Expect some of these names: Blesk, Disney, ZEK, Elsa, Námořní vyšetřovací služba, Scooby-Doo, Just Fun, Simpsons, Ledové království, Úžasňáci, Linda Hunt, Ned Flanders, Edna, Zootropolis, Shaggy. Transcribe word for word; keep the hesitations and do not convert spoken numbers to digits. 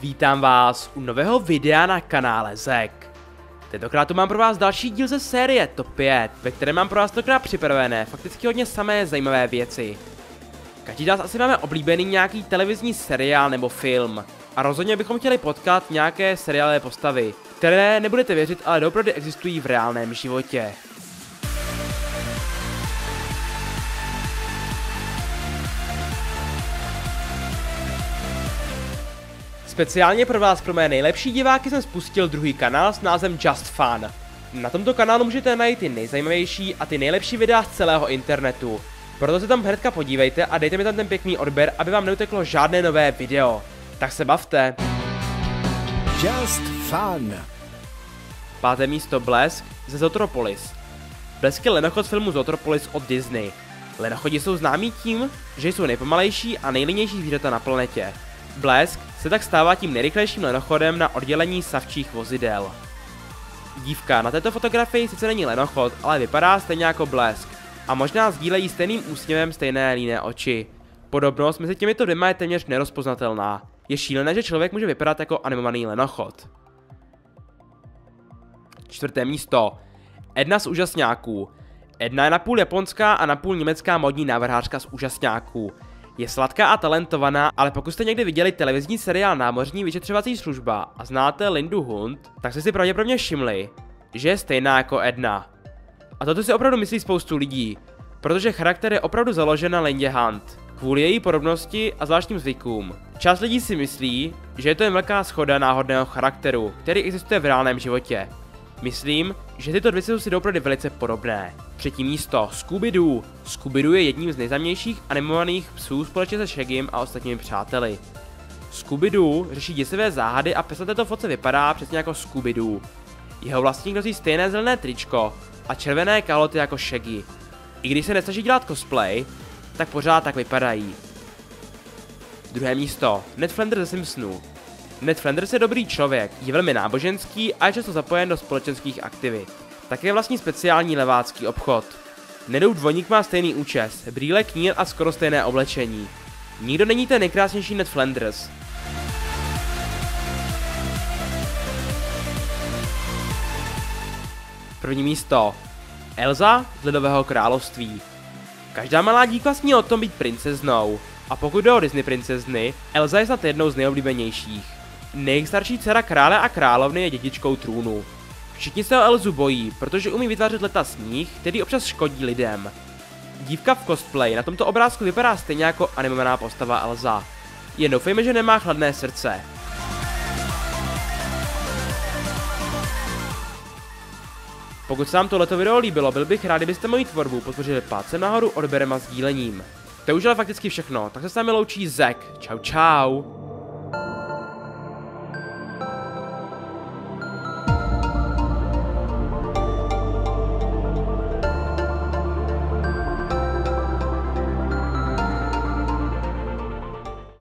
Vítám vás u nového videa na kanále zet é ká. Tentokrát tu mám pro vás další díl ze série top pět, ve kterém mám pro vás tentokrát připravené fakticky hodně samé zajímavé věci. Každý z nás asi máme oblíbený nějaký televizní seriál nebo film. A rozhodně bychom chtěli potkat nějaké seriálové postavy, které nebudete věřit, ale doopravdy existují v reálném životě. Speciálně pro vás, pro mé nejlepší diváky, jsem spustil druhý kanál s názvem Just Fun. Na tomto kanálu můžete najít ty nejzajímavější a ty nejlepší videa z celého internetu. Proto se tam hnedka podívejte a dejte mi tam ten pěkný odběr, aby vám neuteklo žádné nové video. Tak se bavte. Just Fun. Páté místo Blesk ze Zootropolis. Blesk je lenochod z filmu Zootropolis od Disney. Lenochodi jsou známí tím, že jsou nejpomalejší a nejlidnější zvířata na planetě. Blesk se tak stává tím nejrychlejším lenochodem na oddělení savčích vozidel. Dívka na této fotografii sice není lenochod, ale vypadá stejně jako Blesk a možná sdílejí stejným úsměvem stejné líné oči. Podobnost mezi těmito dvěma je téměř nerozpoznatelná. Je šílené, že člověk může vypadat jako animovaný lenochod. Čtvrté místo. Edna z Úžasňáků. Edna je napůl japonská a napůl německá modní návrhářka z Úžasňáků. Je sladká a talentovaná, ale pokud jste někdy viděli televizní seriál Námořní vyšetřovací služba a znáte Lindu Hunt, tak jste si pravděpodobně všimli, že je stejná jako Edna. A toto si opravdu myslí spoustu lidí, protože charakter je opravdu založen na Lindě Hunt, kvůli její podobnosti a zvláštním zvykům. Část lidí si myslí, že je to jen velká shoda náhodného charakteru, který existuje v reálném životě. Myslím, že tyto dvě jsou si doopravdy velice podobné. Třetí místo, Scooby-Doo. Scooby-Doo je jedním z nejznámějších animovaných psů společně se Shaggym a ostatními přáteli. Scooby-Doo řeší děsivé záhady a pes na této fotce vypadá přesně jako Scooby-Doo. Jeho vlastník nosí stejné zelené tričko a červené kalhoty jako Shaggy. I když se nesnaží dělat cosplay, tak pořád tak vypadají. Druhé místo, Ned Flanders ze Simpsonů. Ned Flanders je dobrý člověk, je velmi náboženský a je často zapojen do společenských aktivit. Také vlastní speciální levácký obchod. Nedův dvojník má stejný účes, brýle, knír a skoro stejné oblečení. Nikdo není ten nejkrásnější Ned Flanders. První místo. Elsa z Ledového království. Každá malá dívka sní o tom být princeznou. A pokud jde o Disney princezny, Elsa je snad jednou z nejoblíbenějších. Nejstarší dcera krále a královny je dědičkou trůnu. Všichni se o Elzu bojí, protože umí vytvářet leta sníh, který občas škodí lidem. Dívka v cosplay na tomto obrázku vypadá stejně jako animovaná postava Elsa. Jen doufejme, že nemá chladné srdce. Pokud se vám tohleto video líbilo, byl bych rád, kdybyste moji tvorbu podpořili palcem nahoru, odběrem a sdílením. To už ale fakticky všechno, tak se s námi loučí zet é ká. Čau čau.